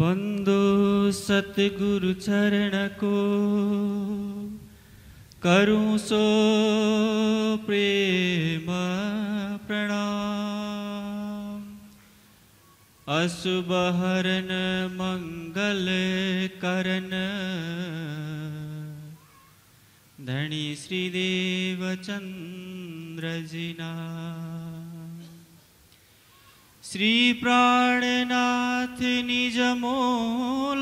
बंदो सतगुरु चरण को करूं सो प्रेम प्रणाम। अशुभ हरन मंगल करन धनी श्रीदेव चंद्र जिना। श्री प्राणनाथ निज मूलपति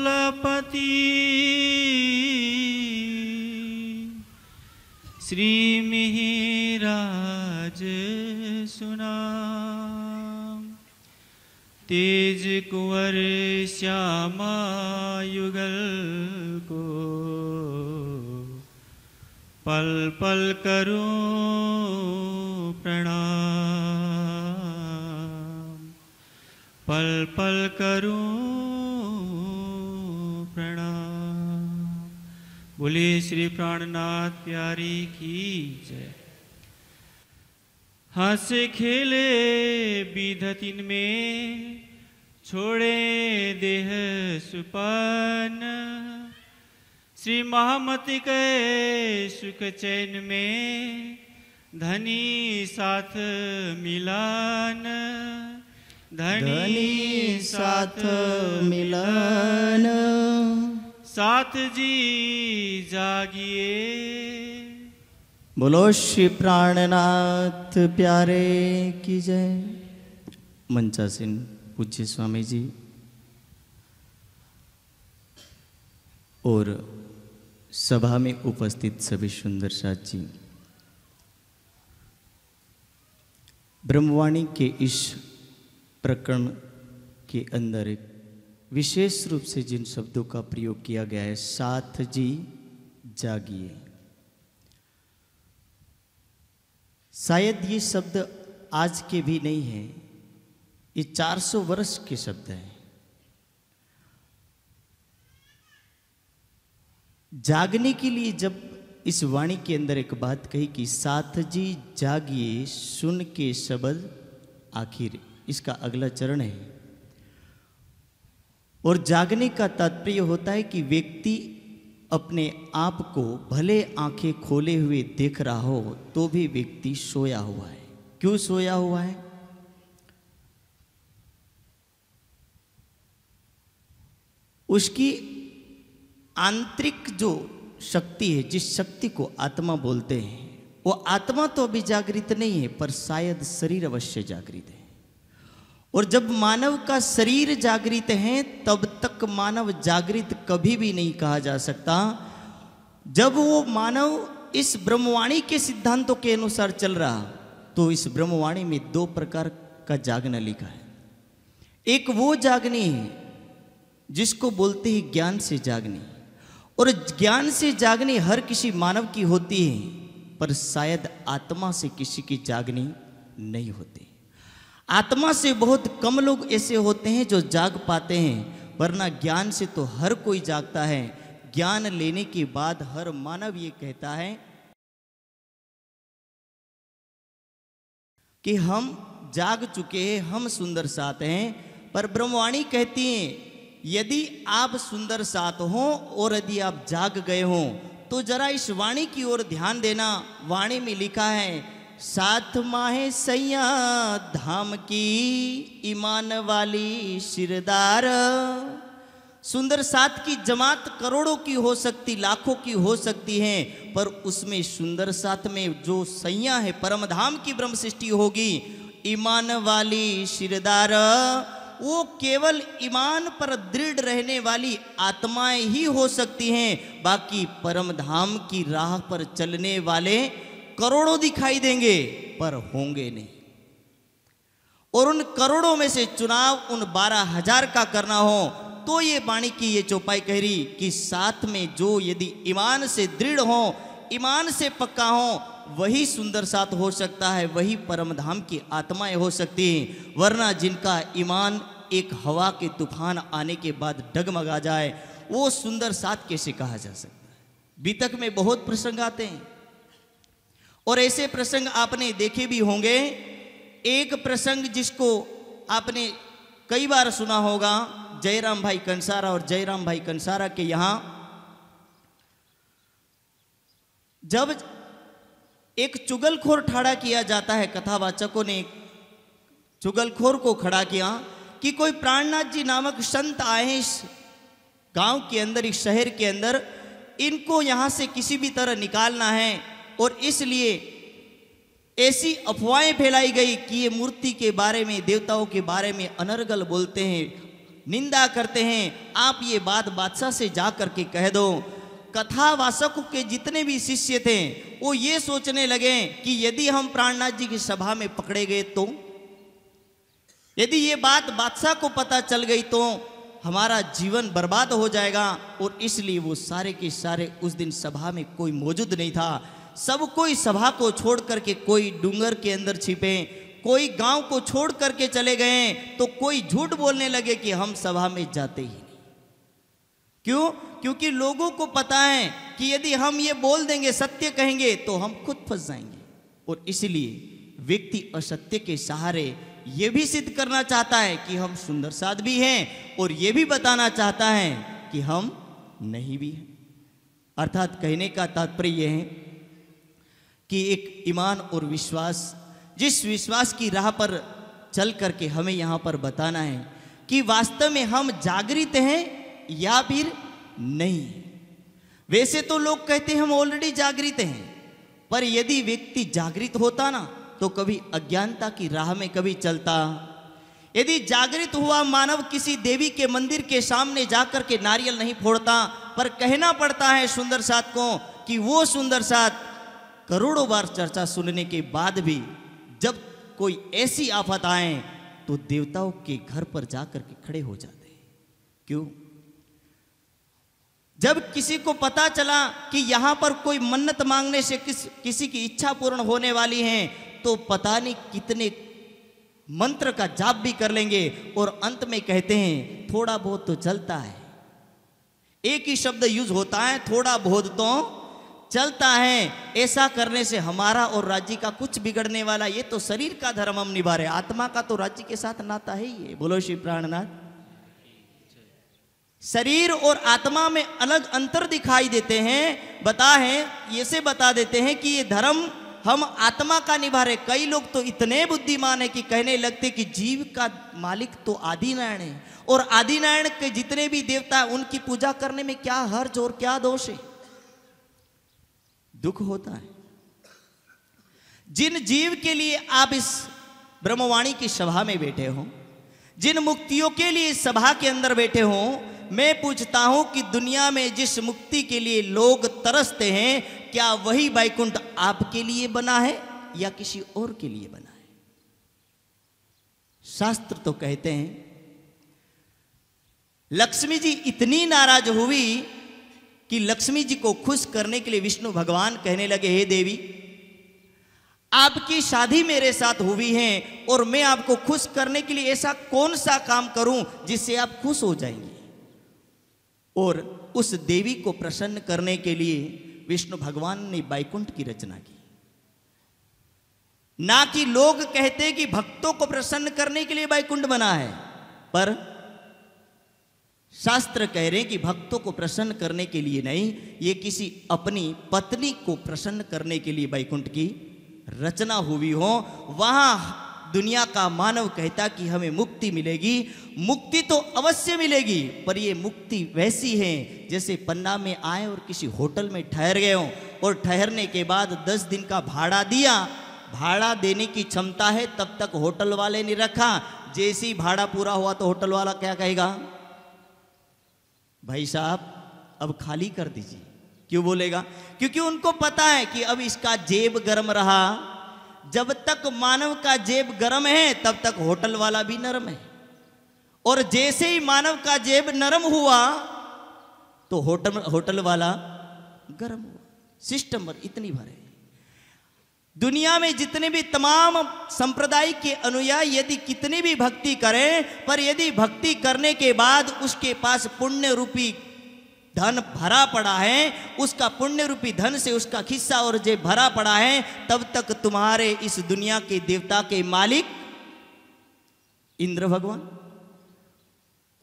श्री मिहिराज सुनाम। तेज कुंवर श्यामा युगल को पल पल करूं प्रणाम। पल पल करूं प्रणाम। बोले श्री प्राणनाथ प्यारी की जय। हंस खेले विधत इनमें छोड़े देह सुपन। श्री महामति के सुख चैन में धनी साथ मिलान। धनी साथ मिलन। साथ जी जागिए। बोलो श्री प्राणनाथ प्यारे की जय। मंचासीन पूज्य स्वामी जी और सभा में उपस्थित सभी सुंदर साथ जी, ब्रह्मवाणी के इस प्रकरण के अंदर एक विशेष रूप से जिन शब्दों का प्रयोग किया गया है, साथ जी जागिए, शायद ये शब्द आज के भी नहीं है, ये 400 वर्ष के शब्द है। जागने के लिए जब इस वाणी के अंदर एक बात कही कि साथ जी जागिए, सुन के शब्द आखिर इसका अगला चरण है। और जागने का तात्पर्य होता है कि व्यक्ति अपने आप को भले आंखें खोले हुए देख रहा हो तो भी व्यक्ति सोया हुआ है। क्यों सोया हुआ है? उसकी आंतरिक जो शक्ति है, जिस शक्ति को आत्मा बोलते हैं, वो आत्मा तो अभी जागृत नहीं है, पर शायद शरीर अवश्य जागृत है। और जब मानव का शरीर जागृत है तब तक मानव जागृत कभी भी नहीं कहा जा सकता। जब वो मानव इस ब्रह्मवाणी के सिद्धांतों के अनुसार चल रहा, तो इस ब्रह्मवाणी में 2 प्रकार का जागना लिखा है। एक वो जागनी है जिसको बोलते हैं ज्ञान से जागनी, और ज्ञान से जागनी हर किसी मानव की होती है, पर शायद आत्मा से किसी की जागनी नहीं होती। आत्मा से बहुत कम लोग ऐसे होते हैं जो जाग पाते हैं, वरना ज्ञान से तो हर कोई जागता है। ज्ञान लेने के बाद हर मानव ये कहता है कि हम जाग चुके हैं, हम सुंदर साथ हैं। पर ब्रह्मवाणी कहती है यदि आप सुंदर साथ हो और यदि आप जाग गए हो तो जरा इस वाणी की ओर ध्यान देना। वाणी में लिखा है, साथ माहे सैया धाम की ईमान वाली शिरदार। सुंदर साथ की जमात करोड़ों की हो सकती, लाखों की हो सकती है, पर उसमें सुंदर साथ में जो सैया है, परमधाम की ब्रह्म सृष्टि होगी। ईमान वाली शिरदार, वो केवल ईमान पर दृढ़ रहने वाली आत्माएं ही हो सकती हैं। बाकी परमधाम की राह पर चलने वाले करोड़ों दिखाई देंगे पर होंगे नहीं। और उन करोड़ों में से चुनाव उन 12,000 का करना हो तो ये वाणी की ये चौपाई कह रही कि साथ में जो यदि ईमान से दृढ़ हो, ईमान से पक्का हो, वही सुंदर साथ हो सकता है, वही परमधाम की आत्माएं हो सकती हैं। वरना जिनका ईमान एक हवा के तूफान आने के बाद डगमगा जाए, वो सुंदर साथ कैसे कहा जा सकता है। बीतक में बहुत प्रसंग आते हैं और ऐसे प्रसंग आपने देखे भी होंगे। एक प्रसंग जिसको आपने कई बार सुना होगा, जयराम भाई कंसारा और जयराम भाई कंसारा के यहाँ जब एक चुगलखोर ठाड़ा किया जाता है, कथावाचकों ने चुगलखोर को खड़ा किया कि कोई प्राणनाथ जी नामक संत आए गांव के अंदर, इस शहर के अंदर, इनको यहाँ से किसी भी तरह निकालना है। और इसलिए ऐसी अफवाहें फैलाई गई कि ये मूर्ति के बारे में, देवताओं के बारे में अनर्गल बोलते हैं, निंदा करते हैं। आप ये बात बादशाह से जा कर के कह दो। कथावाचक के जितने भी शिष्य थे वो ये सोचने लगे कि यदि हम प्राणनाथ जी की सभा में पकड़े गए तो, यदि ये बात बादशाह को पता चल गई तो हमारा जीवन बर्बाद हो जाएगा। और इसलिए वो सारे के सारे उस दिन सभा में कोई मौजूद नहीं था। सब कोई सभा को छोड़ करके कोई डूंगर के अंदर छिपे, कोई गांव को छोड़ करके चले गए, तो कोई झूठ बोलने लगे कि हम सभा में जाते ही नहीं। क्यों? क्योंकि लोगों को पता है कि यदि हम ये बोल देंगे, सत्य कहेंगे, तो हम खुद फंस जाएंगे। और इसलिए व्यक्ति असत्य के सहारे ये भी सिद्ध करना चाहता है कि हम सुंदर साध भी हैं, और ये भी बताना चाहता है कि हम नहीं भी हैं। अर्थात कहने का तात्पर्य यह है कि एक ईमान और विश्वास, जिस विश्वास की राह पर चल करके हमें यहाँ पर बताना है कि वास्तव में हम जागृत हैं या फिर नहीं। वैसे तो लोग कहते हैं हम ऑलरेडी जागृत हैं, पर यदि व्यक्ति जागृत होता ना तो कभी अज्ञानता की राह में कभी चलता। यदि जागृत हुआ मानव किसी देवी के मंदिर के सामने जाकर के नारियल नहीं फोड़ता, पर कहना पड़ता है सुंदर साथ को कि वो सुंदर साथ करोड़ों बार चर्चा सुनने के बाद भी जब कोई ऐसी आफत आए तो देवताओं के घर पर जाकर के खड़े हो जाते। क्यों? जब किसी को पता चला कि यहाँ पर कोई मन्नत मांगने से किसी की इच्छा पूर्ण होने वाली है, तो पता नहीं कितने मंत्र का जाप भी कर लेंगे और अंत में कहते हैं थोड़ा बहुत तो चलता है। एक ही शब्द यूज होता है, थोड़ा बहुत तो चलता है। ऐसा करने से हमारा और राज्य का कुछ बिगड़ने वाला? ये तो शरीर का धर्म हम निभा रहे, आत्मा का तो राज्य के साथ नाता है ही है। बोलो श्री प्राणनाथ। शरीर और आत्मा में अलग अंतर दिखाई देते हैं, बता देते हैं कि ये धर्म हम आत्मा का निभा रहे। कई लोग तो इतने बुद्धिमान है कि कहने लगते कि जीव का मालिक तो आदिनारायण है, और आदिनारायण के जितने भी देवता है उनकी पूजा करने में क्या हर्ज और क्या दोष है। दुख होता है जिन जीव के लिए आप इस ब्रह्मवाणी की सभा में बैठे हो, जिन मुक्तियों के लिए इस सभा के अंदर बैठे हो। मैं पूछता हूं कि दुनिया में जिस मुक्ति के लिए लोग तरसते हैं, क्या वही वैकुंठ आपके लिए बना है या किसी और के लिए बना है? शास्त्र तो कहते हैं लक्ष्मी जी इतनी नाराज हुई कि लक्ष्मी जी को खुश करने के लिए विष्णु भगवान कहने लगे, हे देवी, आपकी शादी मेरे साथ हुई है और मैं आपको खुश करने के लिए ऐसा कौन सा काम करूं जिससे आप खुश हो जाएंगे। और उस देवी को प्रसन्न करने के लिए विष्णु भगवान ने वैकुंठ की रचना की। ना कि लोग कहते कि भक्तों को प्रसन्न करने के लिए वैकुंठ बना है, पर शास्त्र कह रहे हैं कि भक्तों को प्रसन्न करने के लिए नहीं, ये किसी अपनी पत्नी को प्रसन्न करने के लिए वैकुंठ की रचना हुई हो। वहां दुनिया का मानव कहता कि हमें मुक्ति मिलेगी। मुक्ति तो अवश्य मिलेगी, पर यह मुक्ति वैसी है जैसे पन्ना में आए और किसी होटल में ठहर गए हो, और ठहरने के बाद 10 दिन का भाड़ा दिया। भाड़ा देने की क्षमता है तब तक होटल वाले ने रखा, जैसे ही भाड़ा पूरा हुआ तो होटल वाला क्या कहेगा, भाई साहब अब खाली कर दीजिए। क्यों बोलेगा? क्योंकि उनको पता है कि अब इसका जेब गर्म रहा। जब तक मानव का जेब गर्म है तब तक होटल वाला भी नरम है, और जैसे ही मानव का जेब नरम हुआ तो होटल वाला गर्म हुआ। सिस्टम पर इतनी भरे। दुनिया में जितने भी तमाम संप्रदाय के अनुयायी यदि कितनी भी भक्ति करें, पर यदि भक्ति करने के बाद उसके पास पुण्य रूपी धन भरा पड़ा है, उसका पुण्य रूपी धन से उसका खिस्सा और जेब भरा पड़ा है, तब तक तुम्हारे इस दुनिया के देवता के मालिक इंद्र भगवान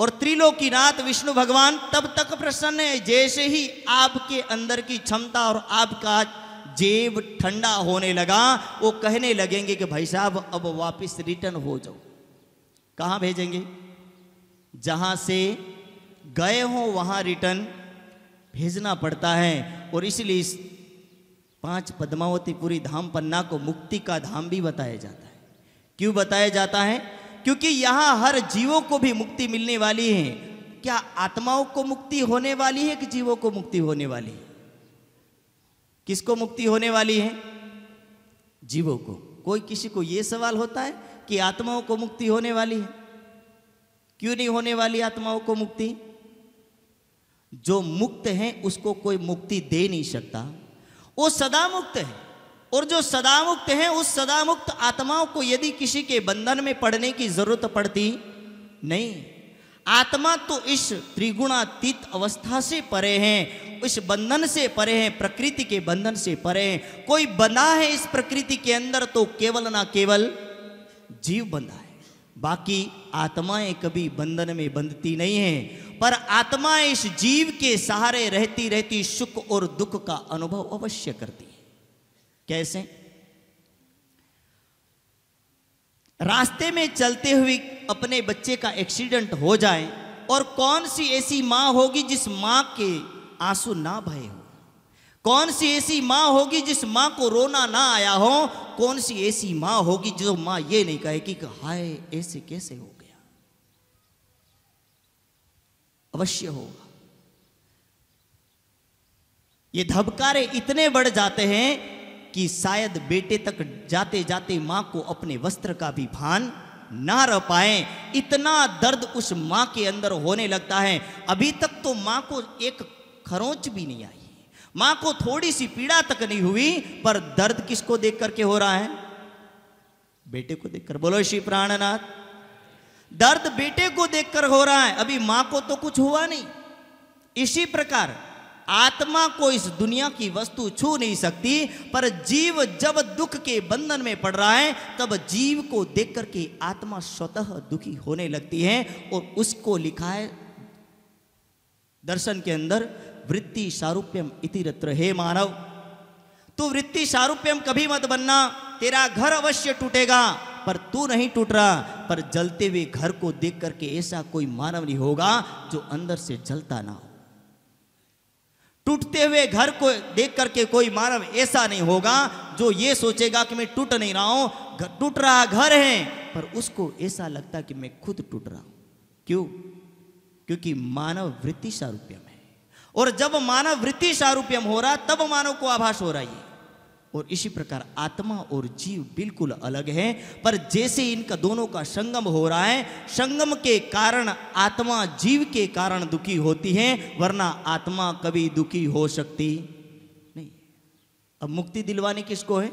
और त्रिलोकीनाथ विष्णु भगवान तब तक प्रसन्न है जैसे ही आपके अंदर की क्षमता और आपका जेब ठंडा होने लगा। वो कहने लगेंगे कि भाई साहब अब वापस रिटर्न हो जाओ। कहाँ भेजेंगे? जहाँ से गए हो वहाँ रिटर्न भेजना पड़ता है। और इसलिए इस पांच पद्मावती पूरी धाम पन्ना को मुक्ति का धाम भी बताया जाता है। क्यों बताया जाता है? क्योंकि यहाँ हर जीवों को भी मुक्ति मिलने वाली है। क्या आत्माओं को मुक्ति होने वाली है कि जीवों को मुक्ति होने वाली है? किसको मुक्ति होने वाली है? जीवों को। कोई किसी को यह सवाल होता है कि आत्माओं को मुक्ति होने वाली है? क्यों नहीं होने वाली आत्माओं को मुक्ति? जो मुक्त है उसको कोई मुक्ति दे नहीं सकता, वो सदा मुक्त है। और जो सदा मुक्त है उस सदा मुक्त आत्माओं को यदि किसी के बंधन में पड़ने की जरूरत पड़ती नहीं। आत्मा तो इस त्रिगुणातीत अवस्था से परे हैं, इस बंधन से परे हैं, प्रकृति के बंधन से परे हैं। कोई बंधा है इस प्रकृति के अंदर तो केवल ना केवल जीव बंधा है, बाकी आत्माएं कभी बंधन में बंधती नहीं है। पर आत्मा इस जीव के सहारे रहती रहती सुख और दुख का अनुभव अवश्य करती है। कैसे? रास्ते में चलते हुए अपने बच्चे का एक्सीडेंट हो जाए और कौन सी ऐसी मां होगी जिस मां के आंसू ना बहे हो? कौन सी ऐसी मां होगी जिस मां को रोना ना आया हो? कौन सी ऐसी मां होगी जो मां ये नहीं कहेगी कि हाय ऐसे कैसे हो गया? अवश्य होगा। ये धबकारे इतने बढ़ जाते हैं कि शायद बेटे तक जाते जाते मां को अपने वस्त्र का भी भान ना रह पाए। इतना दर्द उस मां के अंदर होने लगता है। अभी तक तो मां को एक खरोंच भी नहीं आई, मां को थोड़ी सी पीड़ा तक नहीं हुई, पर दर्द किसको देख करके हो रहा है? बेटे को देखकर। बोलो श्री प्राणनाथ। दर्द बेटे को देखकर हो रहा है, अभी मां को तो कुछ हुआ नहीं। इसी प्रकार आत्मा को इस दुनिया की वस्तु छू नहीं सकती, पर जीव जब दुख के बंधन में पड़ रहा है तब जीव को देख करके आत्मा स्वतः दुखी होने लगती है। और उसको लिखा है दर्शन के अंदर वृत्ति सारूप्यम इति रत्र। हे मानव, तू वृत्ति सारूप्यम कभी मत बनना। तेरा घर अवश्य टूटेगा, पर तू नहीं टूट रहा। पर जलते हुए घर को देख करके ऐसा कोई मानव नहीं होगा जो अंदर से जलता ना हो। टूटते हुए घर को देख करके कोई मानव ऐसा नहीं होगा जो ये सोचेगा कि मैं टूट नहीं रहा हूं। टूट रहा घर है, पर उसको ऐसा लगता कि मैं खुद टूट रहा हूं। क्यों? क्योंकि मानव वृत्ति सारूप्यम है। और जब मानव वृत्ति सारूप्यम हो रहा तब मानव को आभास हो रहा है। और इसी प्रकार आत्मा और जीव बिल्कुल अलग है, पर जैसे इनका दोनों का संगम हो रहा है, संगम के कारण आत्मा जीव के कारण दुखी होती है, वरना आत्मा कभी दुखी हो सकती नहीं। अब मुक्ति दिलवानी किसको है?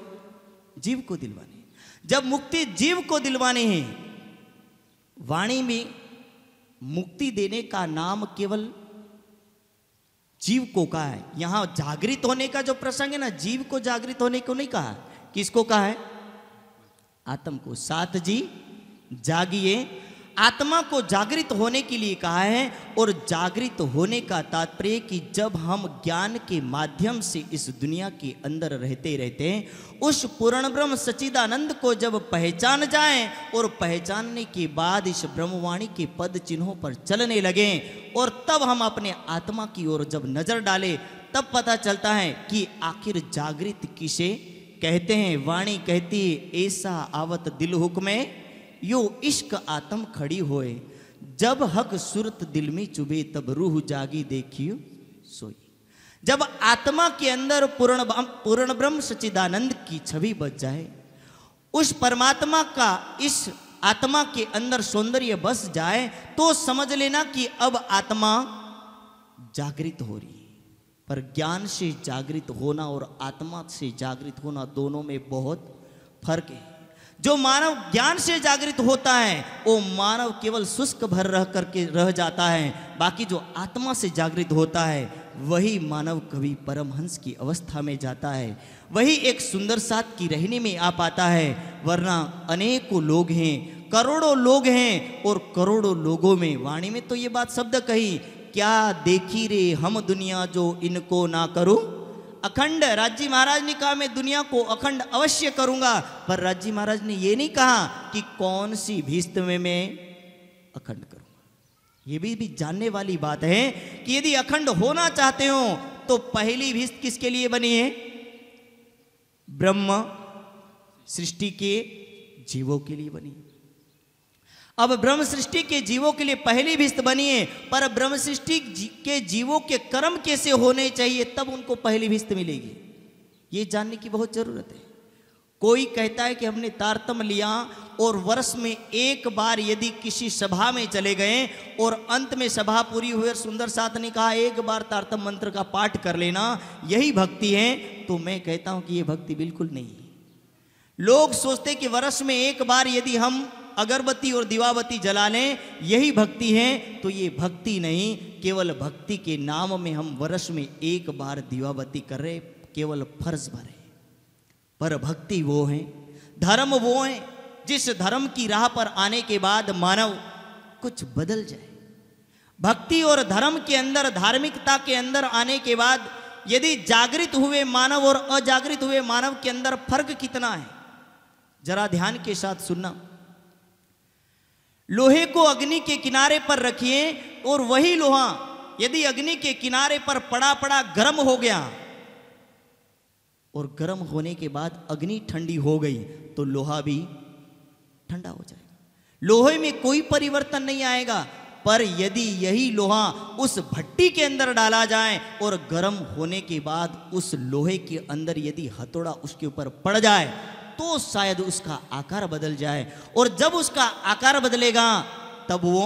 जीव को दिलवानी। जब मुक्ति जीव को दिलवानी है, वाणी में मुक्ति देने का नाम केवल जीव को कहा है। यहां जागृत होने का जो प्रसंग है ना, जीव को जागृत होने को नहीं कहा, किसको कहा है? आत्म को। साथ जी जागिये, आत्मा को जागृत होने के लिए कहा है। और जागृत होने का तात्पर्य कि जब हम ज्ञान के माध्यम से इस दुनिया के अंदर रहते रहते उस पूर्ण ब्रह्म सच्चिदानंद को जब पहचान जाएं और पहचानने के बाद इस ब्रह्मवाणी के पद चिन्हों पर चलने लगें, और तब हम अपने आत्मा की ओर जब नजर डालें तब पता चलता है कि आखिर जागृत किसे कहते हैं। वाणी कहती है ऐसा आवत दिल हुक्मे यो इश्क आत्म खड़ी होए, जब हक सुरत दिल में चुभे तब रूह जागी देखियो सोई। जब आत्मा के अंदर पूर्ण ब्रह्म सच्चिदानंद की छवि बस जाए, उस परमात्मा का इस आत्मा के अंदर सौंदर्य बस जाए, तो समझ लेना कि अब आत्मा जागृत हो रही है। पर ज्ञान से जागृत होना और आत्मा से जागृत होना दोनों में बहुत फर्क है। जो मानव ज्ञान से जागृत होता है वो मानव केवल शुष्क भर रह करके रह जाता है, बाकी जो आत्मा से जागृत होता है वही मानव कभी परमहंस की अवस्था में जाता है, वही एक सुंदर साथ की रहने में आ पाता है। वरना अनेकों लोग हैं करोड़ों लोग हैं और करोड़ों लोगों में। वाणी में तो ये बात शब्द कही, क्या देखी रे हम दुनिया जो इनको ना करूं। अखंड राज्य महाराज ने कहा मैं दुनिया को अखंड अवश्य करूंगा, पर राज्य महाराज ने ये नहीं कहा कि कौन सी भीष्ट में मैं अखंड करूंगा। ये भी जानने वाली बात है कि यदि अखंड होना चाहते हो तो पहली भीष्ट किसके लिए बनी है? ब्रह्म सृष्टि के जीवों के लिए बनी है। अब ब्रह्म सृष्टि के जीवों के लिए पहली भीष्ट बनी है, पर ब्रह्म सृष्टि के जीवों के कर्म कैसे होने चाहिए तब उनको पहली भीष्ट मिलेगी, ये जानने की बहुत जरूरत है। कोई कहता है कि हमने तारतम लिया और वर्ष में एक बार यदि किसी सभा में चले गए और अंत में सभा पूरी हुई और सुंदर साथ ने कहा एक बार तारतम मंत्र का पाठ कर लेना, यही भक्ति है, तो मैं कहता हूं कि ये भक्ति बिल्कुल नहीं है। लोग सोचते कि वर्ष में एक बार यदि हम अगरबत्ती और दीवाबत्ती जला लें यही भक्ति है, तो ये भक्ति नहीं। केवल भक्ति के नाम में हम वर्ष में एक बार दीवाबत्ती कर रहे, केवल फर्ज भरे, पर भक्ति वो है, धर्म वो है जिस धर्म की राह पर आने के बाद मानव कुछ बदल जाए। भक्ति और धर्म के अंदर, धार्मिकता के अंदर आने के बाद यदि जागृत हुए मानव और अजागृत हुए मानव के अंदर फर्क कितना है, जरा ध्यान के साथ सुनना। लोहे को अग्नि के किनारे पर रखिए और वही लोहा यदि अग्नि के किनारे पर पड़ा पड़ा गर्म हो गया और गर्म होने के बाद अग्नि ठंडी हो गई तो लोहा भी ठंडा हो जाएगा, लोहे में कोई परिवर्तन नहीं आएगा। पर यदि यही लोहा उस भट्टी के अंदर डाला जाए और गर्म होने के बाद उस लोहे के अंदर यदि हथौड़ा उसके ऊपर पड़ जाए तो शायद उसका आकार बदल जाए, और जब उसका आकार बदलेगा तब वो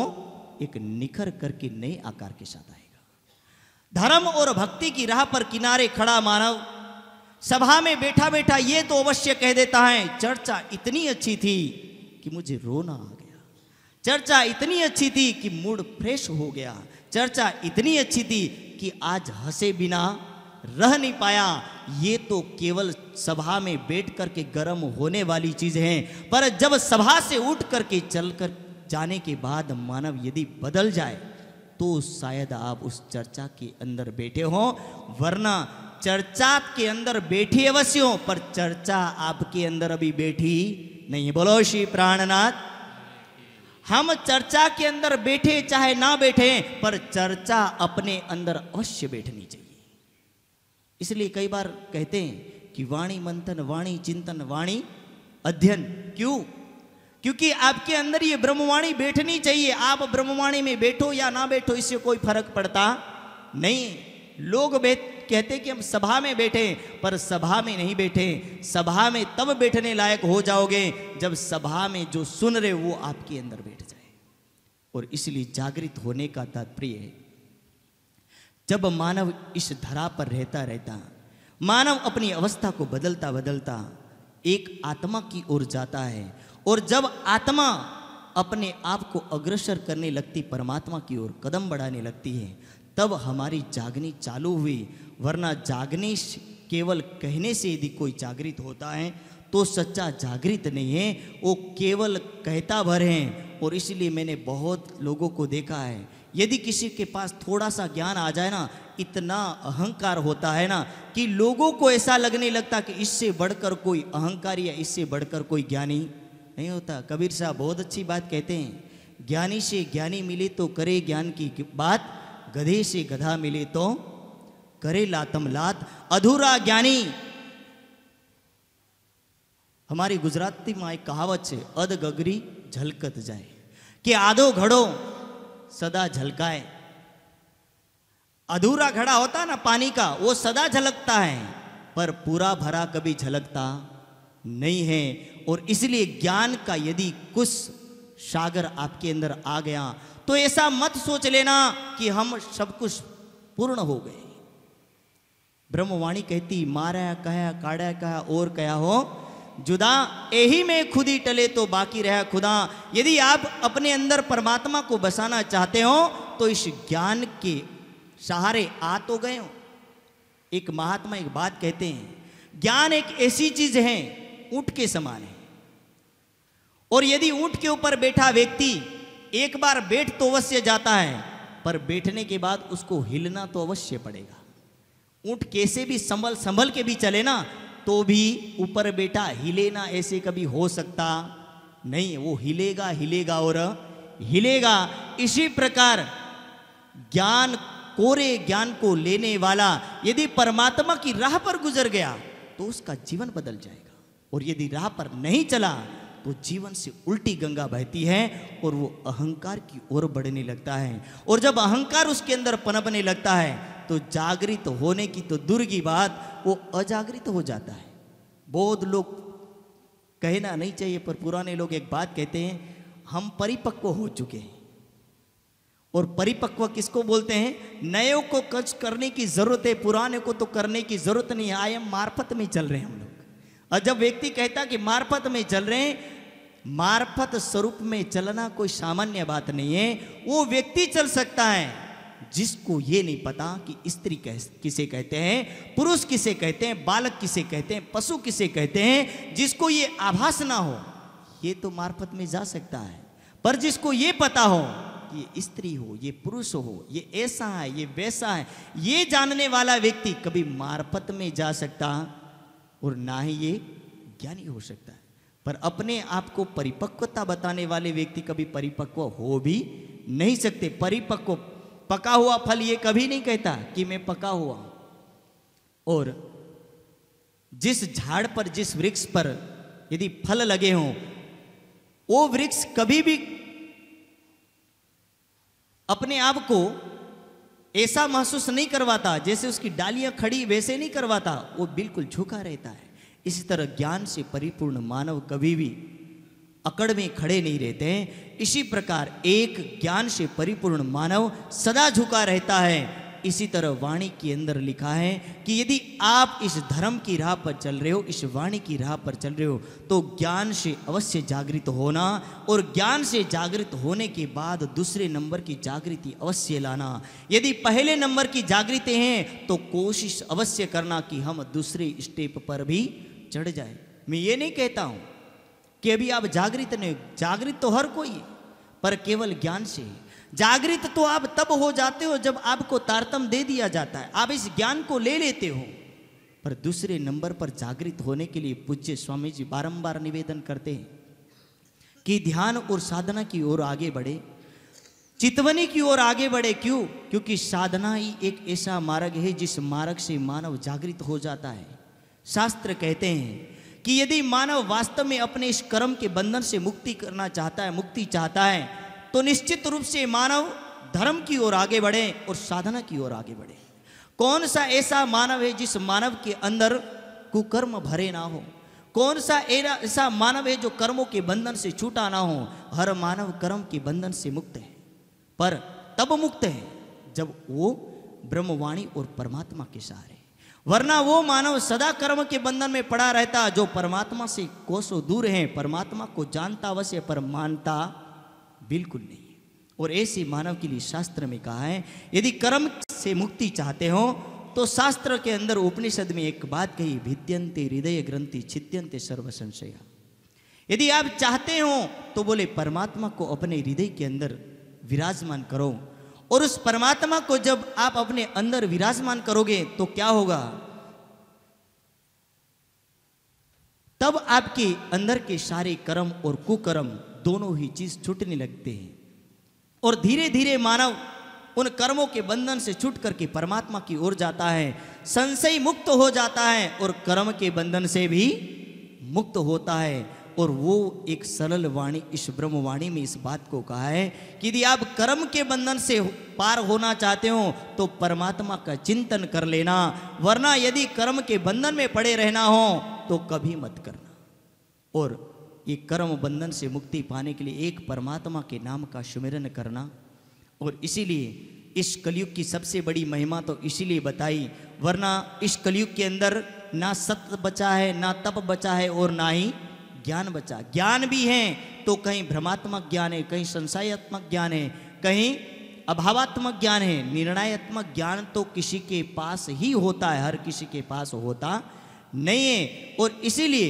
एक निखर करके नए आकार के साथ आएगा। धर्म और भक्ति की राह पर किनारे खड़ा मानव सभा में बैठा बैठा ये तो अवश्य कह देता है चर्चा इतनी अच्छी थी कि मुझे रोना आ गया, चर्चा इतनी अच्छी थी कि मूड फ्रेश हो गया, चर्चा इतनी अच्छी थी कि आज हंसे बिना रह नहीं पाया। ये तो केवल सभा में बैठ करके गर्म होने वाली चीज है, पर जब सभा से उठ करके चल कर जाने के बाद मानव यदि बदल जाए तो शायद आप उस चर्चा के अंदर बैठे हो, वरना चर्चा के अंदर बैठे अवश्य हो पर चर्चा आपके अंदर अभी बैठी नहीं। बोलो श्री प्राणनाथ। हम चर्चा के अंदर बैठे चाहे ना बैठे पर चर्चा अपने अंदर अवश्य बैठनी चाहिए। इसलिए कई बार कहते हैं कि वाणी मंथन, वाणी चिंतन, वाणी अध्ययन, क्यों? क्योंकि आपके अंदर ये ब्रह्मवाणी बैठनी चाहिए। आप ब्रह्मवाणी में बैठो या ना बैठो इससे कोई फर्क पड़ता नहीं। लोग कहते कि हम सभा में बैठे, पर सभा में नहीं बैठे। सभा में तब बैठने लायक हो जाओगे जब सभा में जो सुन रहे वो आपके अंदर बैठ जाए। और इसलिए जागृत होने का तात्पर्य है जब मानव इस धरा पर रहता रहता मानव अपनी अवस्था को बदलता बदलता एक आत्मा की ओर जाता है, और जब आत्मा अपने आप को अग्रसर करने लगती परमात्मा की ओर कदम बढ़ाने लगती है तब हमारी जागनी चालू हुई। वरना जागनी केवल कहने से यदि कोई जागृत होता है तो सच्चा जागृत नहीं है, वो केवल कहता भर है। और इसलिए मैंने बहुत लोगों को देखा है यदि किसी के पास थोड़ा सा ज्ञान आ जाए ना, इतना अहंकार होता है ना कि लोगों को ऐसा लगने लगता कि इससे बढ़कर कोई अहंकारी या इससे बढ़कर कोई ज्ञानी नहीं होता। कबीर साहब बहुत अच्छी बात कहते हैं, ज्ञानी से ज्ञानी मिले तो करे ज्ञान की बात, गधे से गधा मिले तो करे लातम लात। अधूरा ज्ञानी, हमारी गुजराती में एक कहावत है अध गगरी झलकत जाए, कि आधो घड़ो सदा झलकाए। अधूरा घड़ा होता है ना पानी का, वो सदा झलकता है पर पूरा भरा कभी झलकता नहीं है। और इसलिए ज्ञान का यदि कुछ सागर आपके अंदर आ गया तो ऐसा मत सोच लेना कि हम सब कुछ पूर्ण हो गए। ब्रह्मवाणी कहती मारा कहा काढ़ा कहा और कहा हो जुदा, यही में खुद ही टले तो बाकी रहा खुदा। यदि आप अपने अंदर परमात्मा को बसाना चाहते हो तो इस ज्ञान के सहारे आ तो गए हो। एक महात्मा एक बात कहते हैं, ज्ञान एक ऐसी चीज है ऊंट के समान है, और यदि ऊंट के ऊपर बैठा व्यक्ति एक बार बैठ तो अवश्य जाता है, पर बैठने के बाद उसको हिलना तो अवश्य पड़ेगा। ऊंट कैसे भी संभल संभल के भी चले ना, तो भी ऊपर बैठा हिले ना, ऐसे कभी हो सकता नहीं। वो हिलेगा हिलेगा और हिलेगा। इसी प्रकार ज्ञान, कोरे ज्ञान को लेने वाला यदि परमात्मा की राह पर गुजर गया तो उसका जीवन बदल जाएगा, और यदि राह पर नहीं चला तो जीवन से उल्टी गंगा बहती है और वो अहंकार की ओर बढ़ने लगता है। और जब अहंकार उसके अंदर पनपने लगता है तो जागृत होने की तो दूर की बात, वो अजागृत हो जाता है। बहुत लोग, कहना नहीं चाहिए पर पुराने लोग एक बात कहते हैं, हम परिपक्व हो चुके हैं। और परिपक्व किसको बोलते हैं? नयों को कुछ करने की जरूरत है, पुराने को तो करने की जरूरत नहीं है। आय मार्फत में चल रहे हैं हम लोग। और जब व्यक्ति कहता कि मार्फत में चल रहे हैं, मार्फत स्वरूप में चलना कोई सामान्य बात नहीं है। वो व्यक्ति चल सकता है जिसको ये नहीं पता कि स्त्री किसे कहते हैं, पुरुष किसे कहते हैं, बालक किसे कहते हैं, पशु किसे कहते हैं। जिसको ये आभास ना हो, ये तो मार्फत में जा सकता है। पर जिसको ये पता हो कि ये स्त्री हो, ये पुरुष हो, ये ऐसा है, ये वैसा है, ये जानने वाला व्यक्ति कभी मार्फत में जा सकता और ना ही ये ज्ञानी हो सकता है। पर अपने आप को परिपक्वता बताने वाले व्यक्ति कभी परिपक्व हो भी नहीं सकते। परिपक्व, पका हुआ फल ये कभी नहीं कहता कि मैं पका हुआ। और जिस झाड़ पर, जिस वृक्ष पर यदि फल लगे हों, वो वृक्ष कभी भी अपने आप को ऐसा महसूस नहीं करवाता, जैसे उसकी डालियां खड़ी वैसे नहीं करवाता, वो बिल्कुल झुका रहता है। इसी तरह ज्ञान से परिपूर्ण मानव कभी भी अकड़ में खड़े नहीं रहते हैं। इसी प्रकार एक ज्ञान से परिपूर्ण मानव सदा झुका रहता है। इसी तरह वाणी के अंदर लिखा है कि यदि आप इस धर्म की राह पर चल रहे हो, इस वाणी की राह पर चल रहे हो, तो ज्ञान से अवश्य जागृत होना, और ज्ञान से जागृत होने के बाद दूसरे नंबर की जागृति अवश्य लाना। यदि पहले नंबर की जागृति हैं तो कोशिश अवश्य करना कि हम दूसरे स्टेप पर भी चढ़ जाए। मैं ये नहीं कहता हूँ कि अभी आप जागृत नहीं, जागृत तो हर कोई है, पर केवल ज्ञान से। जागृत तो आप तब हो जाते हो जब आपको तारतम दे दिया जाता है, आप इस ज्ञान को ले लेते हो। पर दूसरे नंबर पर जागृत होने के लिए पूज्य स्वामी जी बारंबार निवेदन करते हैं कि ध्यान और साधना की ओर आगे बढ़े, चितवनी की ओर आगे बढ़े। क्यों? क्योंकि साधना ही एक ऐसा मार्ग है जिस मार्ग से मानव जागृत हो जाता है। शास्त्र कहते हैं कि यदि मानव वास्तव में अपने इस कर्म के बंधन से मुक्ति करना चाहता है, मुक्ति चाहता है, तो निश्चित रूप से मानव धर्म की ओर आगे बढ़े और साधना की ओर आगे बढ़े। कौन सा ऐसा मानव है जिस मानव के अंदर कुकर्म भरे ना हो? कौन सा ऐसा मानव है जो कर्मों के बंधन से छूटा ना हो? हर मानव कर्म के बंधन से मुक्त है, पर तब मुक्त है जब वो ब्रह्मवाणी और परमात्मा के सहारे। वरना वो मानव सदा कर्म के बंधन में पड़ा रहता, जो परमात्मा से कोसों दूर है। परमात्मा को जानता अवश्य पर मानता बिल्कुल नहीं। और ऐसे मानव के लिए शास्त्र में कहा है, यदि कर्म से मुक्ति चाहते हो तो शास्त्र के अंदर उपनिषद में एक बात कही, भिद्यन्ते हृदय ग्रंथि छिद्यन्ते सर्व संशया। यदि आप चाहते हो तो बोले परमात्मा को अपने हृदय के अंदर विराजमान करो, और उस परमात्मा को जब आप अपने अंदर विराजमान करोगे तो क्या होगा? तब आपके अंदर के सारे कर्म और कुकर्म दोनों ही चीज छूटने लगते हैं, और धीरे धीरे मानव उन कर्मों के बंधन से छूट करके परमात्मा की ओर जाता है, संशय मुक्त हो जाता है और कर्म के बंधन से भी मुक्त होता है। और वो एक सरल वाणी, इस ब्रह्मवाणी में इस बात को कहा है कि यदि आप कर्म के बंधन से पार होना चाहते हो तो परमात्मा का चिंतन कर लेना, वरना यदि कर्म के बंधन में पड़े रहना हो तो कभी मत करना। और ये कर्म बंधन से मुक्ति पाने के लिए एक परमात्मा के नाम का सुमिरन करना। और इसीलिए इस कलयुग की सबसे बड़ी महिमा तो इसीलिए बताई, वरना इस कलयुग के अंदर ना सत्य बचा है, ना तप बचा है, और ना ही ज्ञान बचा। ज्ञान भी है तो कहीं भ्रमात्मक ज्ञान है, कहीं संशयात्मक ज्ञान है, कहीं अभावात्मक ज्ञान है। निर्णयात्मक ज्ञान तो किसी के पास ही होता है, हर किसी के पास होता नहीं है। और इसीलिए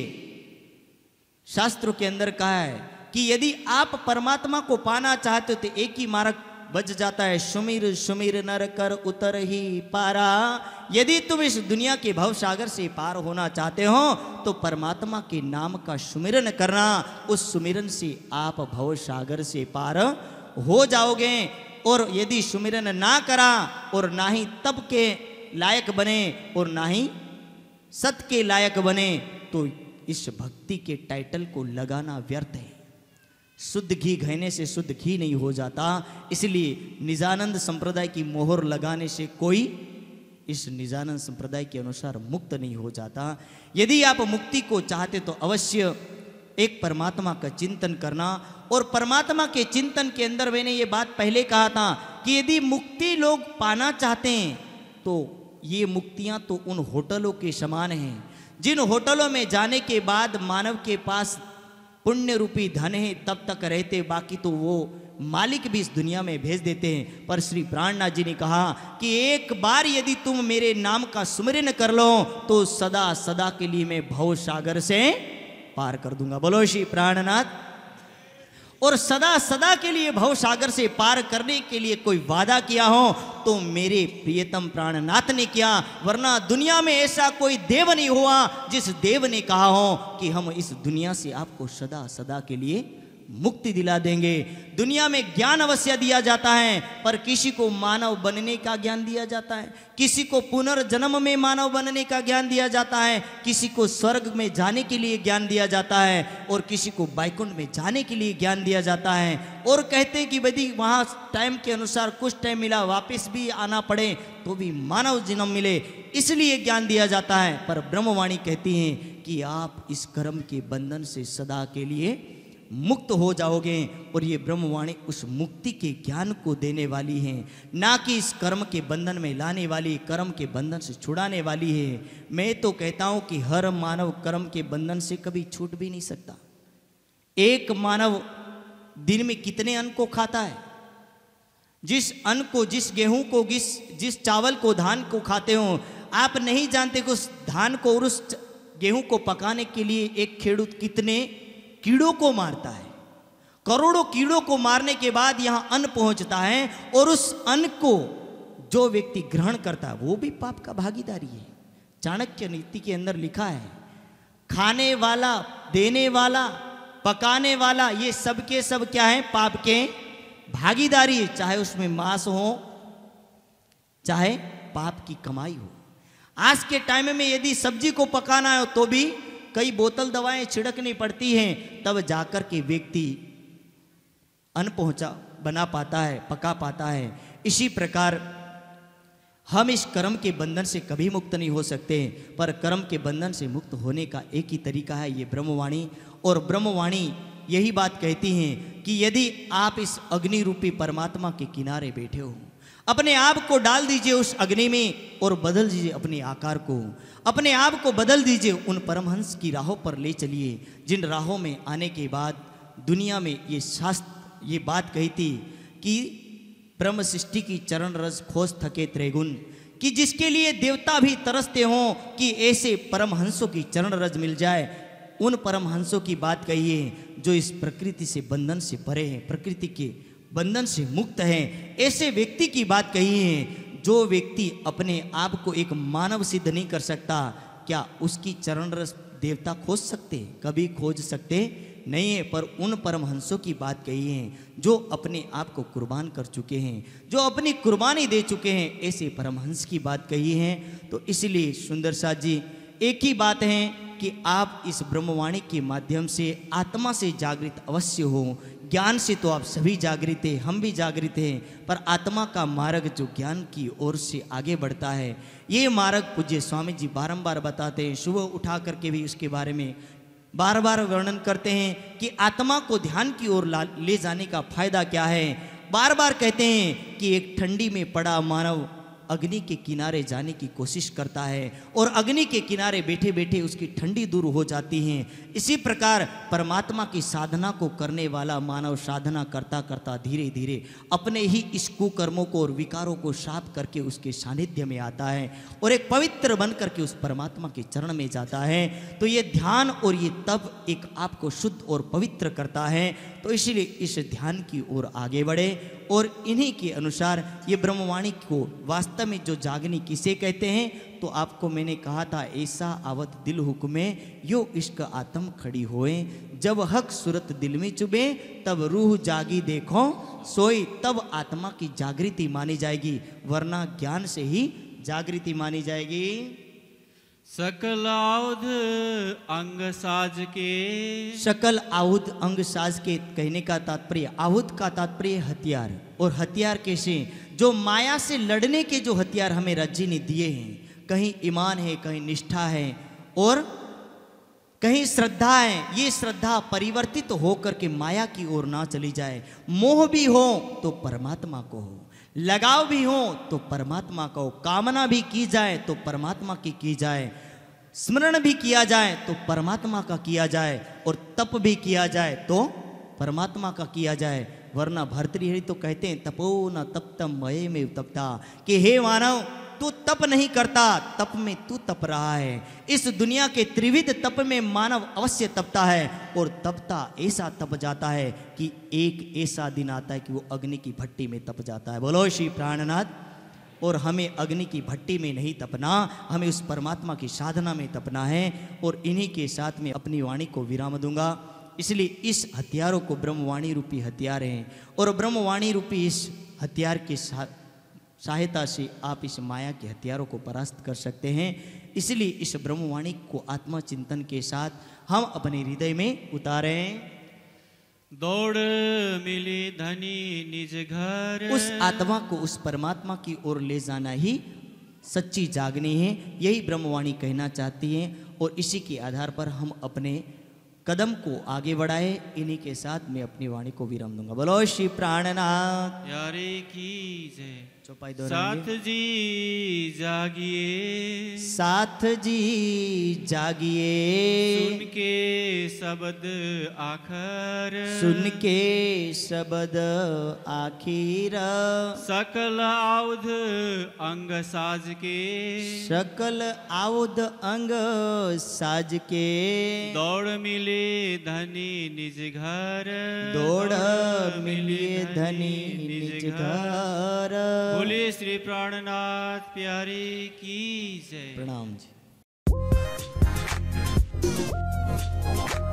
शास्त्रों के अंदर कहा है कि यदि आप परमात्मा को पाना चाहते हो तो एक ही मार्ग बच जाता है, सुमिर सुमिर नर कर उतर ही पारा। यदि तुम इस दुनिया के भव सागर से पार होना चाहते हो तो परमात्मा के नाम का सुमिरन करना, उस सुमिरन से आप भव सागर से पार हो जाओगे। और यदि सुमिरन ना करा और ना ही तप के लायक बने और ना ही सत के लायक बने तो इस भक्ति के टाइटल को लगाना व्यर्थ है। शुद्ध घी घहने से शुद्ध घी नहीं हो जाता, इसलिए निजानंद संप्रदाय की मोहर लगाने से कोई इस निजानंद संप्रदाय के अनुसार मुक्त नहीं हो जाता। यदि आप मुक्ति को चाहते तो अवश्य एक परमात्मा का चिंतन करना। और परमात्मा के चिंतन के अंदर मैंने ये बात पहले कहा था कि यदि मुक्ति लोग पाना चाहते हैं तो ये मुक्तियाँ तो उन होटलों के समान हैं जिन होटलों में जाने के बाद मानव के पास पुण्य रूपी धन है तब तक रहते, बाकी तो वो मालिक भी इस दुनिया में भेज देते हैं। पर श्री प्राणनाथ जी ने कहा कि एक बार यदि तुम मेरे नाम का सुमिरन कर लो तो सदा सदा के लिए मैं भव सागर से पार कर दूंगा। बोलो श्री प्राणनाथ। और सदा सदा के लिए भव सागर से पार करने के लिए कोई वादा किया हो तो मेरे प्रियतम प्राणनाथ ने किया, वरना दुनिया में ऐसा कोई देव नहीं हुआ जिस देव ने कहा हो कि हम इस दुनिया से आपको सदा सदा के लिए मुक्ति दिला देंगे। दुनिया में ज्ञान अवश्य दिया जाता है पर किसी को मानव बनने का ज्ञान दिया जाता है, किसी को पुनर्जन्म में मानव बनने का ज्ञान दिया जाता है, किसी को स्वर्ग में जाने के लिए ज्ञान दिया जाता है और किसी को बैकुंठ में जाने के लिए ज्ञान दिया जाता है। और कहते हैं कि यदि वहाँ टाइम के अनुसार कुछ टाइम मिला वापस भी आना पड़े तो भी मानव जन्म मिले, इसलिए ज्ञान दिया जाता है। पर ब्रह्मवाणी कहती हैं कि आप इस कर्म के बंधन से सदा के लिए मुक्त हो जाओगे। और ये ब्रह्मवाणी उस मुक्ति के ज्ञान को देने वाली है, ना कि इस कर्म के बंधन में लाने वाली, कर्म के बंधन से छुड़ाने वाली है। मैं तो कहता हूँ कि हर मानव कर्म के बंधन से कभी छूट भी नहीं सकता। एक मानव दिन में कितने अन्न को खाता है? जिस अन्न को, जिस गेहूं को, जिस चावल को, धान को खाते हो, आप नहीं जानते कि उस धान को और उस गेहूँ को पकाने के लिए एक खेडूत कितने कीड़ों को मारता है। करोड़ों कीड़ों को मारने के बाद यहाँ अन्न पहुँचता है और उस अन्न को जो व्यक्ति ग्रहण करता है वो भी पाप का भागीदारी है। चाणक्य नीति के अंदर लिखा है खाने वाला, देने वाला, पकाने वाला ये सबके सब क्या है? पाप के भागीदारी। चाहे उसमें मांस हो चाहे पाप की कमाई हो। आज के टाइम में यदि सब्जी को पकाना हो तो भी कई बोतल दवाएं छिड़कनी पड़ती हैं तब जाकर के व्यक्ति अन्न पहुंचा बना पाता है, पका पाता है। इसी प्रकार हम इस कर्म के बंधन से कभी मुक्त नहीं हो सकते, पर कर्म के बंधन से मुक्त होने का एक ही तरीका है ये ब्रह्मवाणी। और ब्रह्मवाणी यही बात कहती हैं कि यदि आप इस अग्नि रूपी परमात्मा के किनारे बैठे हो, अपने आप को डाल दीजिए उस अग्नि में और बदल दीजिए अपने आकार को, अपने आप को बदल दीजिए, उन परमहंस की राहों पर ले चलिए जिन राहों में आने के बाद दुनिया में ये शास्त्र ये बात कही थी कि ब्रह्म सृष्टि की चरण रस खोज थके त्रैगुण, कि जिसके लिए देवता भी तरसते हों कि ऐसे परमहंसों की चरण रज मिल जाए। उन परमहंसों की बात कही है जो इस प्रकृति से बंधन से परे हैं, प्रकृति के बंधन से मुक्त हैं। ऐसे व्यक्ति की बात कही है जो व्यक्ति अपने आप को एक मानव सिद्ध नहीं कर सकता, क्या उसकी चरण रस देवता खोज सकते? कभी खोज सकते नहीं है। पर उन परमहंसों की बात कही है जो अपने आप को कुर्बान कर चुके हैं, जो अपनी कुर्बानी दे चुके हैं, ऐसे परमहंस की बात कही है। तो इसलिए सुंदर साथ जी एक ही बात है कि आप इस ब्रह्मवाणी के माध्यम से आत्मा से जागृत अवश्य हो। ज्ञान से तो आप सभी जागृत हैं, हम भी जागृत हैं, पर आत्मा का मार्ग जो ज्ञान की ओर से आगे बढ़ता है ये मार्ग पूज्य स्वामी जी बारंबार बताते हैं। सुबह उठा करके भी उसके बारे में बार बार वर्णन करते हैं कि आत्मा को ध्यान की ओर ले जाने का फायदा क्या है। बार बार कहते हैं कि एक ठंडी में पड़ा मानव अग्नि के किनारे जाने की कोशिश करता है और अग्नि के किनारे बैठे बैठे उसकी ठंडी दूर हो जाती है। इसी प्रकार परमात्मा की साधना को करने वाला मानव साधना करता करता धीरे धीरे अपने ही इस कुकर्मों को और विकारों को साफ करके उसके सानिध्य में आता है और एक पवित्र बन करके उस परमात्मा के चरण में जाता है। तो ये ध्यान और ये तप एक आपको शुद्ध और पवित्र करता है। तो इसीलिए इस ध्यान की ओर आगे बढ़े और इन्हीं के अनुसार ये ब्रह्मवाणी को वास्तव में जो जागनी किसे कहते हैं, तो आपको मैंने कहा था, ऐसा आवत दिल हुक्मे यो इश्क आत्म खड़ी होए, जब हक सूरत दिल में चुभे तब रूह जागी देखो सोई, तब आत्मा की जागृति मानी जाएगी, वरना ज्ञान से ही जागृति मानी जाएगी। सकल आउद अंग साज के, सकल आउद अंग साज के कहने का तात्पर्य, आउद का तात्पर्य हथियार, और हथियार कैसे, जो माया से लड़ने के जो हथियार हमें रज्जी ने दिए हैं, कहीं ईमान है, कहीं निष्ठा है और कहीं श्रद्धा है। ये श्रद्धा परिवर्तित तो होकर के माया की ओर ना चली जाए। मोह भी हो तो परमात्मा को हो, लगाव भी हो तो परमात्मा को, कामना भी की जाए तो परमात्मा की जाए, स्मरण भी किया जाए तो परमात्मा का किया जाए और तप भी किया जाए तो परमात्मा का किया जाए। वरना भर्तृहरि तो कहते हैं, तपो न तप्तम मये में तपता, कि हे मानव तू तप नहीं करता, तप में तू तप रहा है। इस दुनिया के त्रिविध तप में मानव अवश्य तपता है और तपता ऐसा तप जाता है कि एक ऐसा दिन आता है कि वो अग्नि की भट्टी में तप जाता है। बोलो श्री प्राणनाथ। और हमें अग्नि की भट्टी में नहीं तपना, हमें उस परमात्मा की साधना में तपना है। और इन्हीं के साथ में अपनी वाणी को विराम दूंगा। इसलिए इस हथियारों को ब्रह्मवाणी रूपी हथियार हैं और ब्रह्मवाणी रूपी इस हथियार के साथ सहायता से आप इस माया के हथियारों को परास्त कर सकते हैं। इसलिए इस ब्रह्मवाणी को आत्मचिंतन के साथ हम अपने हृदय में उतारें। दौड़ मिली धनी निज घर, उस आत्मा को उस परमात्मा की ओर ले जाना ही सच्ची जागनी है, यही ब्रह्मवाणी कहना चाहती है। और इसी के आधार पर हम अपने कदम को आगे बढ़ाए। इन्हीं के साथ मैं अपनी वाणी को विराम दूंगा। बोलो श्री प्राणनाथ की जय। साथ जी जागिए, साथ जी जागिए, सुन के शब्द आखिर, सुन के शब्द आखिर, सकल आवध अंग साज के, सकल आवध अंग साज के, दौड़ मिले धनी निज घर, दौड़ मिलिए धनी निज घर। बोले श्री प्राणनाथ प्यारे की जय। प्रणाम जी।